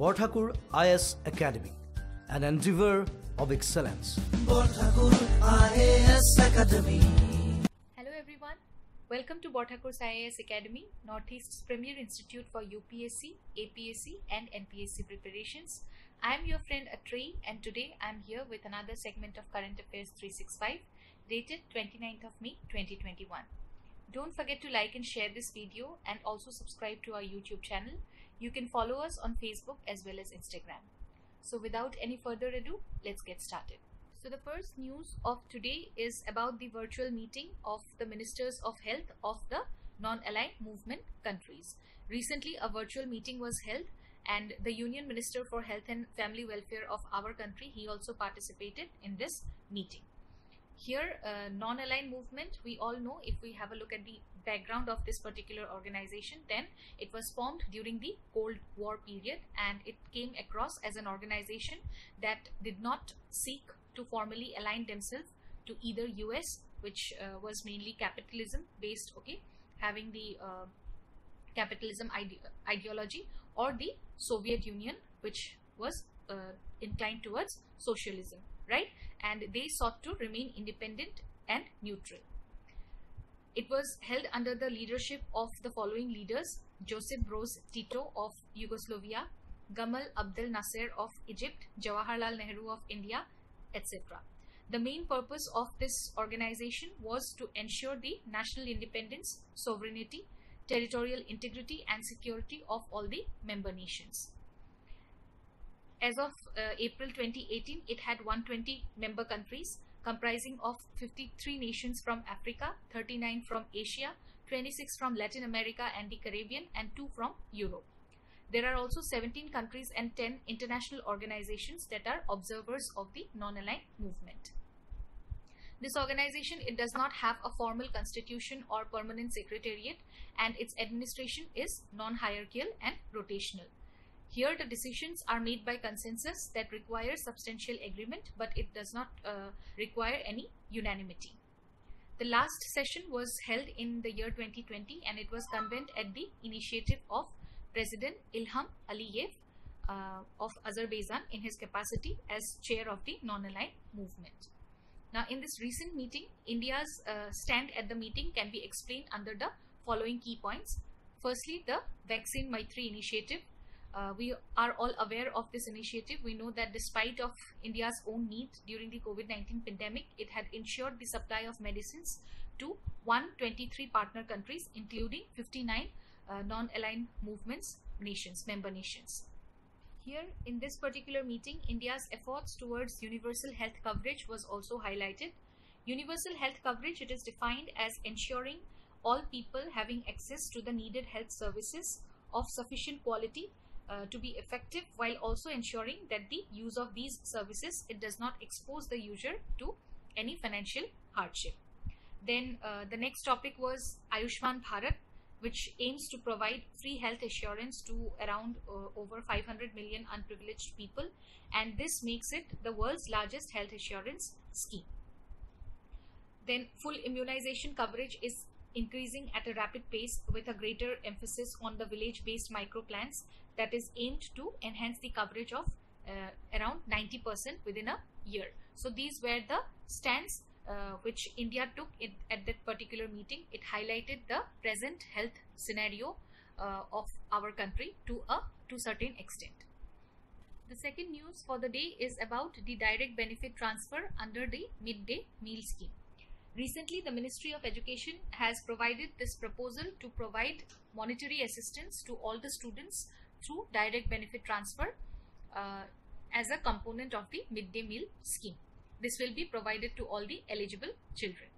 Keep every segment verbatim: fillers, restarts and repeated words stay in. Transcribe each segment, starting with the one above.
Borthakur I A S Academy, an endeavor of excellence. Borthakur I A S Academy. Hello everyone, welcome to Borthakur I A S Academy, Northeast's premier institute for U P S C, A P S C and N P S C preparations. I am your friend Atri, and today I am here with another segment of Current Affairs three six five, dated twenty-ninth of May twenty twenty-one. Don't forget to like and share this video and also subscribe to our YouTube channel. You can follow us on Facebook as well as Instagram. So without any further ado, let's get started. So the first news of today is about the virtual meeting of the Ministers of Health of the non-aligned movement countries. Recently, a virtual meeting was held and the Union Minister for Health and Family Welfare of our country, he also participated in this meeting. Here, uh, non-aligned movement, we all know, if we have a look at the background of this particular organization, then it was formed during the Cold War period and it came across as an organization that did not seek to formally align themselves to either U S, which uh, was mainly capitalism based, okay, having the uh, capitalism ide ideology, or the Soviet Union, which was uh, inclined towards socialism, right? And they sought to remain independent and neutral. It was held under the leadership of the following leaders: Joseph Broz Tito of Yugoslavia, Gamal Abdel Nasser of Egypt, Jawaharlal Nehru of India, et cetera. The main purpose of this organization was to ensure the national independence, sovereignty, territorial integrity and security of all the member nations. As of uh, April twenty eighteen, it had one hundred twenty member countries, comprising of fifty-three nations from Africa, thirty-nine from Asia, twenty-six from Latin America and the Caribbean, and two from Europe. There are also seventeen countries and ten international organizations that are observers of the non-aligned movement. This organization, it does not have a formal constitution or permanent secretariat, and its administration is non-hierarchical and rotational. Here the decisions are made by consensus that requires substantial agreement, but it does not uh, require any unanimity. The last session was held in the year twenty twenty and it was convened at the initiative of President Ilham Aliyev uh, of Azerbaijan in his capacity as chair of the non-aligned movement. Now in this recent meeting, India's uh, stand at the meeting can be explained under the following key points. Firstly, the Vaccine Maitri initiative. Uh, we are all aware of this initiative. We know that despite of India's own need during the COVID nineteen pandemic, it had ensured the supply of medicines to one hundred twenty-three partner countries, including fifty-nine uh, non-aligned movements nations, member nations. Here in this particular meeting, India's efforts towards universal health coverage was also highlighted. Universal health coverage, it is defined as ensuring all people having access to the needed health services of sufficient quality Uh, to be effective, while also ensuring that the use of these services, it does not expose the user to any financial hardship. Then uh, the next topic was Ayushman Bharat, which aims to provide free health assurance to around uh, over five hundred million unprivileged people, and this makes it the world's largest health assurance scheme. Then full immunization coverage is increasing at a rapid pace with a greater emphasis on the village-based micro plans that is aimed to enhance the coverage of uh, around ninety percent within a year. So these were the stands uh, which India took in, at that particular meeting. It highlighted the present health scenario uh, of our country to a to certain extent. The second news for the day is about the direct benefit transfer under the midday meal scheme. Recently, the Ministry of Education has provided this proposal to provide monetary assistance to all the students through direct benefit transfer uh, as a component of the midday meal scheme. This will be provided to all the eligible children.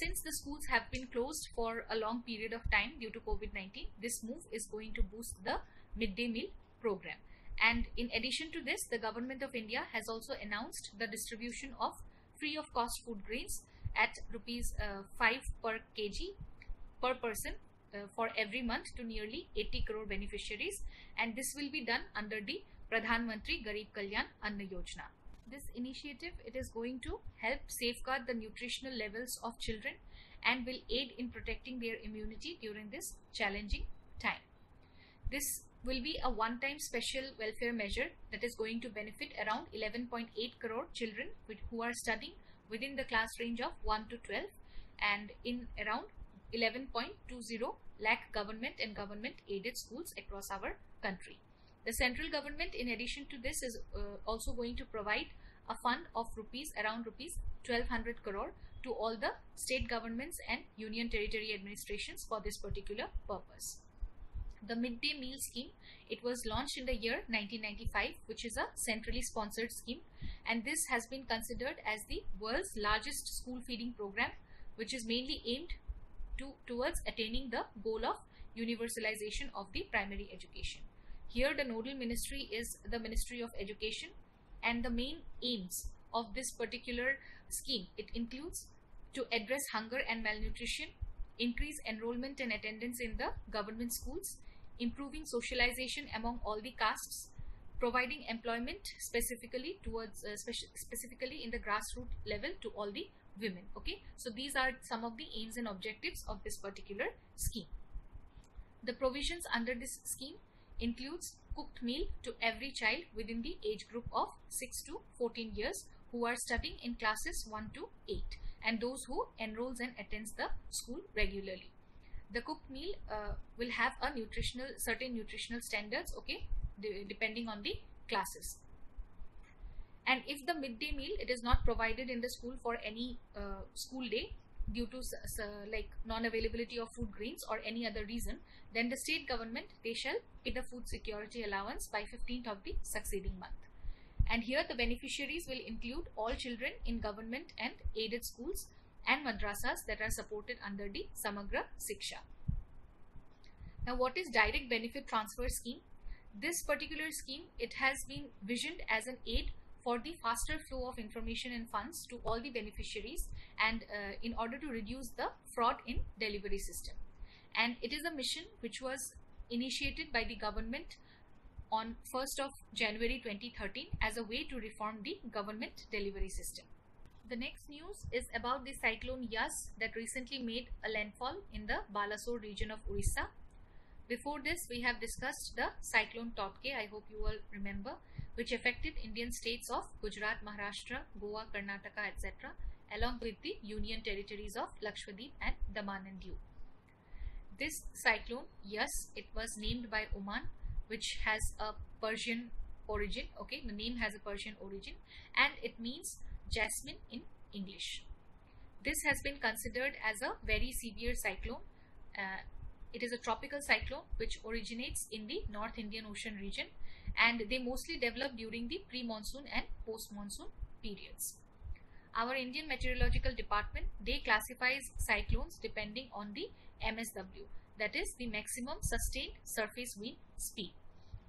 Since the schools have been closed for a long period of time due to COVID nineteen, this move is going to boost the midday meal program. And in addition to this, the Government of India has also announced the distribution of free of cost food grains at rupees uh, five per kg per person uh, for every month to nearly eighty crore beneficiaries, and this will be done under the Pradhan Mantri Garib Kalyan Anna Yojana. This initiative, it is going to help safeguard the nutritional levels of children and will aid in protecting their immunity during this challenging time. This will be a one-time special welfare measure that is going to benefit around eleven point eight crore children who are studying within the class range of one to twelve and in around eleven point two zero lakh government and government aided schools across our country. The central government, in addition to this, is uh, also going to provide a fund of rupees around rupees twelve hundred crore to all the state governments and union territory administrations for this particular purpose. The midday meal scheme, it was launched in the year nineteen ninety-five, which is a centrally sponsored scheme, and this has been considered as the world's largest school feeding program, which is mainly aimed to towards attaining the goal of universalization of the primary education. Here the nodal ministry is the Ministry of Education, and the main aims of this particular scheme, it includes to address hunger and malnutrition, increase enrollment and attendance in the government schools, improving socialization among all the castes, providing employment specifically towards uh, speci specifically in the grassroots level to all the women. Okay, so these are some of the aims and objectives of this particular scheme. The provisions under this scheme includes cooked meal to every child within the age group of six to fourteen years who are studying in classes one to eight and those who enrolls and attends the school regularly. The cooked meal uh, will have a nutritional certain nutritional standards, okay, de depending on the classes. And if the midday meal, it is not provided in the school for any uh, school day due to uh, like non-availability of food grains or any other reason, then the state government, they shall pay the food security allowance by fifteenth of the succeeding month. And here the beneficiaries will include all children in government and aided schools and madrasas that are supported under the Samagra Shiksha. Now, what is Direct Benefit Transfer Scheme? This particular scheme, it has been visioned as an aid for the faster flow of information and funds to all the beneficiaries, and uh, in order to reduce the fraud in delivery system. And it is a mission which was initiated by the government on first of January twenty thirteen as a way to reform the government delivery system. The next news is about the Cyclone Yass that recently made a landfall in the Balasore region of Orissa. Before this, we have discussed the Cyclone Tauktae, I hope you all remember, which affected Indian states of Gujarat, Maharashtra, Goa, Karnataka, et cetera, along with the union territories of Lakshadweep and Daman and Diu. This cyclone, yes, it was named by Oman, which has a Persian origin. Okay, the name has a Persian origin, and it means jasmine in English. This has been considered as a very severe cyclone. Uh, It is a tropical cyclone which originates in the North Indian Ocean region, and they mostly develop during the pre-monsoon and post-monsoon periods. Our Indian Meteorological Department, they classifies cyclones depending on the M S W, that is the maximum sustained surface wind speed.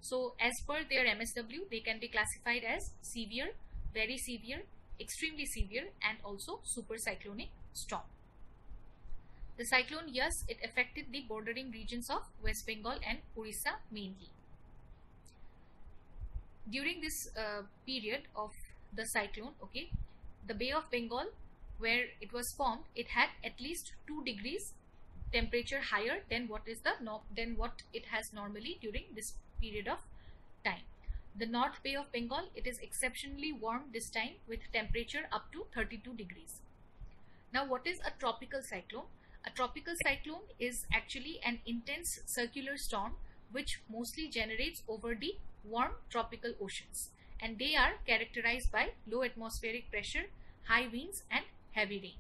So as per their M S W, they can be classified as severe, very severe, extremely severe, and also supercyclonic storm. The cyclone, yes, it affected the bordering regions of West Bengal and Orissa mainly. During this uh, period of the cyclone, okay, the Bay of Bengal, where it was formed, it had at least two degrees temperature higher than what is the no than what it has normally during this period of time. The North Bay of Bengal, it is exceptionally warm this time with temperature up to thirty-two degrees. Now, what is a tropical cyclone? A tropical cyclone is actually an intense circular storm which mostly generates over the warm tropical oceans, and they are characterized by low atmospheric pressure, high winds, and heavy rain.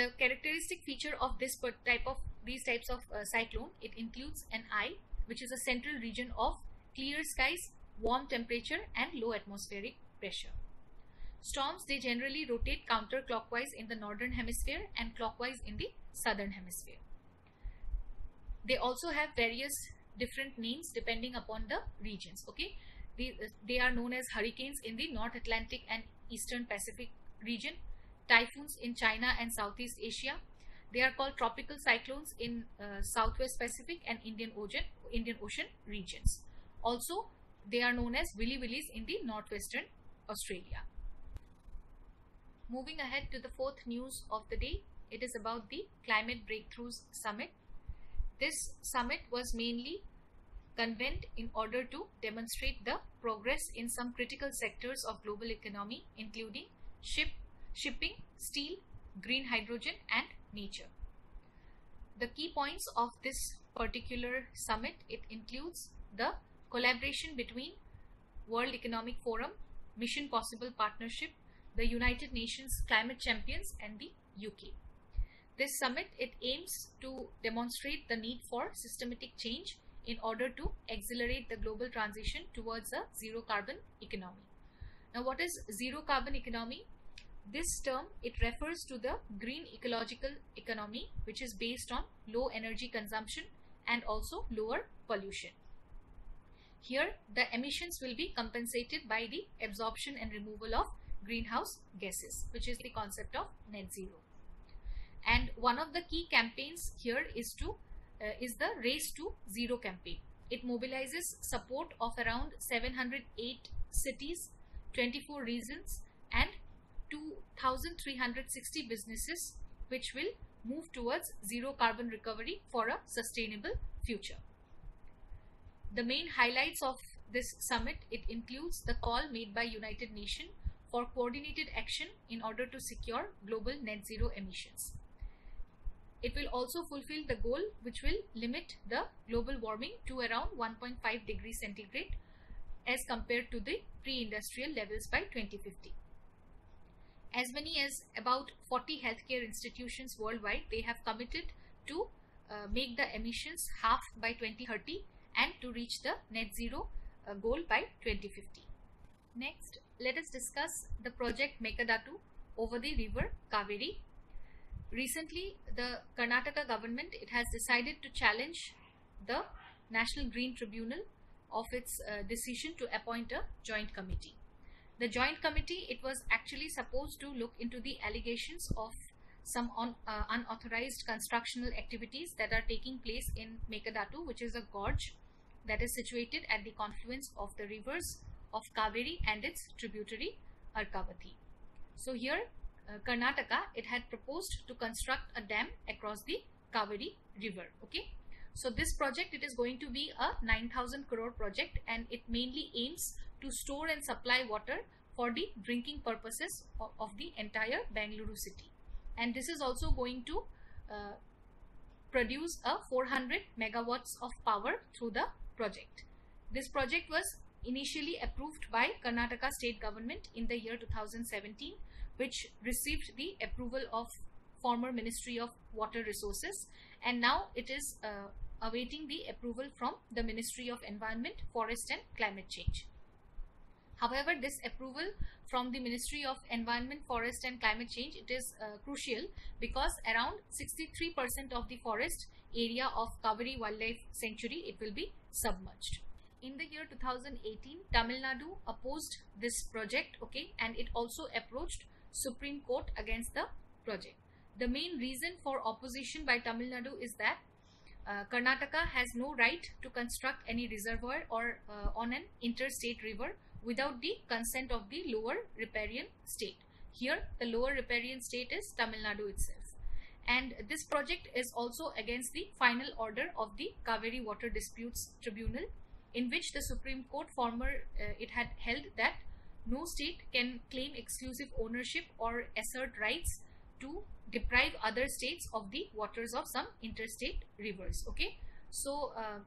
The characteristic feature of this type of these types of uh, cyclone, it includes an eye, which is a central region of clear skies, warm temperature, and low atmospheric pressure. Storms, they generally rotate counterclockwise in the northern hemisphere and clockwise in the southern hemisphere. They also have various different names depending upon the regions. Okay, they, they are known as hurricanes in the North Atlantic and Eastern Pacific region, typhoons in China and Southeast Asia. They are called tropical cyclones in uh, Southwest Pacific and Indian Ocean, Indian Ocean regions. Also, they are known as willy-willies in the northwestern Australia. Moving ahead to the fourth news of the day, it is about the Climate Breakthroughs Summit. This summit was mainly convened in order to demonstrate the progress in some critical sectors of global economy, including ship, shipping, steel, green hydrogen, and nature. The key points of this particular summit, it includes the collaboration between World Economic Forum, Mission Possible Partnership, the United Nations Climate Champions, and the U K. This summit, it aims to demonstrate the need for systematic change in order to accelerate the global transition towards a zero carbon economy. Now, what is zero carbon economy? This term, it refers to the green ecological economy, which is based on low energy consumption and also lower pollution. Here, the emissions will be compensated by the absorption and removal of greenhouse gases, which is the concept of net zero. And one of the key campaigns here is to uh, is the Race to Zero campaign. It mobilizes support of around seven hundred eight cities, twenty-four regions, and two thousand three hundred sixty businesses, which will move towards zero carbon recovery for a sustainable future. The main highlights of this summit, it includes the call made by United Nations for coordinated action in order to secure global net zero emissions. It will also fulfill the goal which will limit the global warming to around one point five degrees centigrade as compared to the pre-industrial levels by twenty fifty. As many as about forty healthcare institutions worldwide, they have committed to uh, make the emissions half by twenty thirty and to reach the net zero uh, goal by twenty fifty. Next, let us discuss the project Mekedatu over the river Kaveri. Recently, the Karnataka government, it has decided to challenge the National Green Tribunal of its uh, decision to appoint a joint committee. The joint committee, it was actually supposed to look into the allegations of some un, uh, unauthorized constructional activities that are taking place in Mekedatu, which is a gorge that is situated at the confluence of the rivers of Kaveri and its tributary Arkavathi. So here, uh, Karnataka, it had proposed to construct a dam across the Kaveri river. Okay, so this project, it is going to be a nine thousand crore project, and it mainly aims to store and supply water for the drinking purposes of, of the entire Bengaluru city. And this is also going to uh, produce a four hundred megawatts of power through the project. This project was initially approved by Karnataka state government in the year two thousand seventeen, which received the approval of former Ministry of Water Resources, and now it is uh, awaiting the approval from the Ministry of Environment, Forest and Climate Change. However, this approval from the Ministry of Environment, Forest and Climate Change, it is uh, crucial because around sixty-three percent of the forest area of Kaveri Wildlife Sanctuary, it will be submerged. In the year two thousand eighteen, Tamil Nadu opposed this project, okay, and it also approached Supreme Court against the project. The main reason for opposition by Tamil Nadu is that Uh, Karnataka has no right to construct any reservoir or uh, on an interstate river without the consent of the lower riparian state. Here, the lower riparian state is Tamil Nadu itself. And this project is also against the final order of the Kaveri Water Disputes Tribunal, in which the Supreme Court former uh, it had held that no state can claim exclusive ownership or assert rights to deprive other states of the waters of some interstate rivers. Okay, so uh,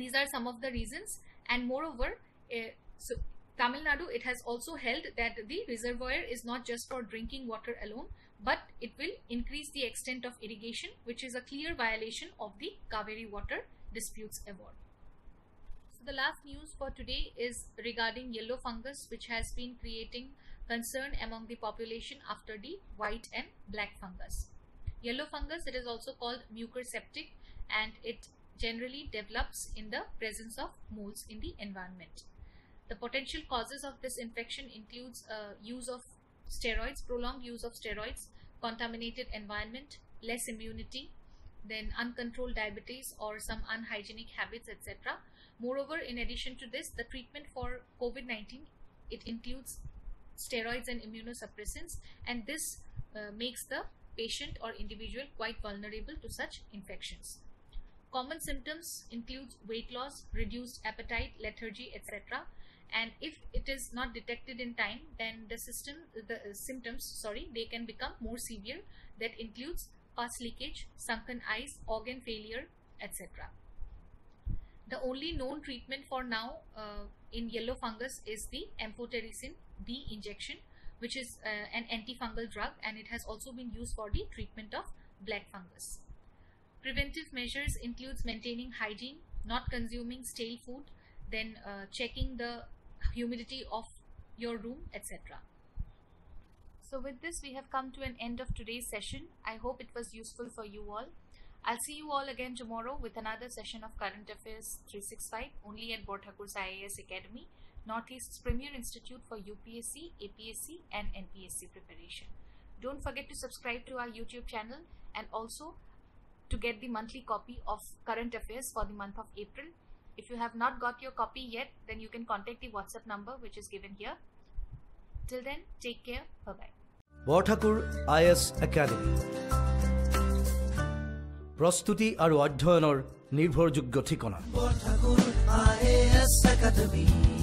these are some of the reasons. And moreover, uh, so Tamil Nadu, it has also held that the reservoir is not just for drinking water alone, but it will increase the extent of irrigation, which is a clear violation of the Kaveri Water Disputes Award. So the last news for today is regarding yellow fungus, which has been creating concern among the population after the white and black fungus. Yellow fungus, it is also called mucoseptic, and it generally develops in the presence of molds in the environment. The potential causes of this infection includes uh, use of steroids, prolonged use of steroids, contaminated environment, less immunity, then uncontrolled diabetes or some unhygienic habits, et cetera. Moreover, in addition to this, the treatment for COVID nineteen, it includes steroids and immunosuppressants, and this uh, makes the patient or individual quite vulnerable to such infections. Common symptoms include weight loss, reduced appetite, lethargy, et cetera. And if it is not detected in time, then the system, the symptoms, sorry, they can become more severe. That includes pus leakage, sunken eyes, organ failure, et cetera. The only known treatment for now uh, in yellow fungus is the amphotericin B injection, which is uh, an antifungal drug, and it has also been used for the treatment of black fungus. Preventive measures includes maintaining hygiene, not consuming stale food, then uh, checking the humidity of your room, et cetera. So with this, we have come to an end of today's session. I hope it was useful for you all. I'll see you all again tomorrow with another session of Current Affairs three six five, only at Borthakur I A S Academy, Northeast's premier institute for U P S C, A P S C and N P S C preparation. Don't forget to subscribe to our YouTube channel and also to get the monthly copy of Current Affairs for the month of April. If you have not got your copy yet, then you can contact the WhatsApp number which is given here. Till then, take care. Bye-bye. Borthakur I A S Academy. Prostuti aru adhyayanor nirbhorjogyo thikona. Borthakur I A S Academy.